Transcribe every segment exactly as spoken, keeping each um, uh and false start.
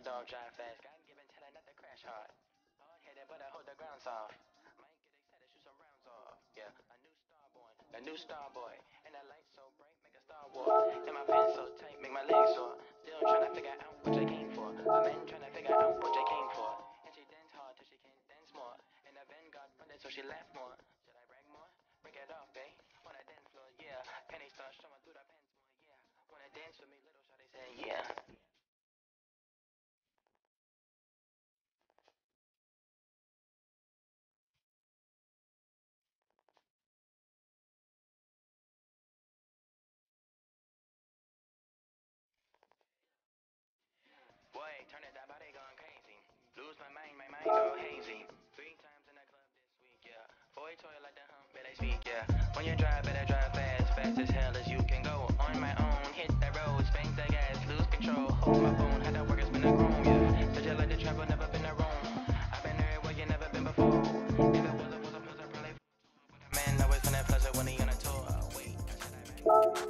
Don't drive fast, God given talent not to crash hard. Hard headed, but I hold the ground soft. Might get excited, shoot some rounds off. Yeah, a new star boy, a new star boy. And the light so bright, make a Star Wars. And my pants so tight, make my legs sore. Still trying to figure out what I came for. A man trying to figure out what I came for. And she danced hard till she can't dance more. And the van got funded, so she laughed more. Should I brag more? Break it off, babe. On a dance floor, yeah. Penny start showing through the pants more, yeah. Wanna dance with me, little shawty say yeah. feet, yeah. When you drive, better drive fast, fast as hell as you can go. On my own, hit the road, spank the gas, lose control. Hold my phone, had that work, it's been a grown, yeah. Such a like to travel, never been a roam. I've been everywhere, you never been before. If it wasn't for the pleasure, probably man, I was in that pleasure when he on a tour. Oh, wait, that's what I meant.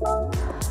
Bye.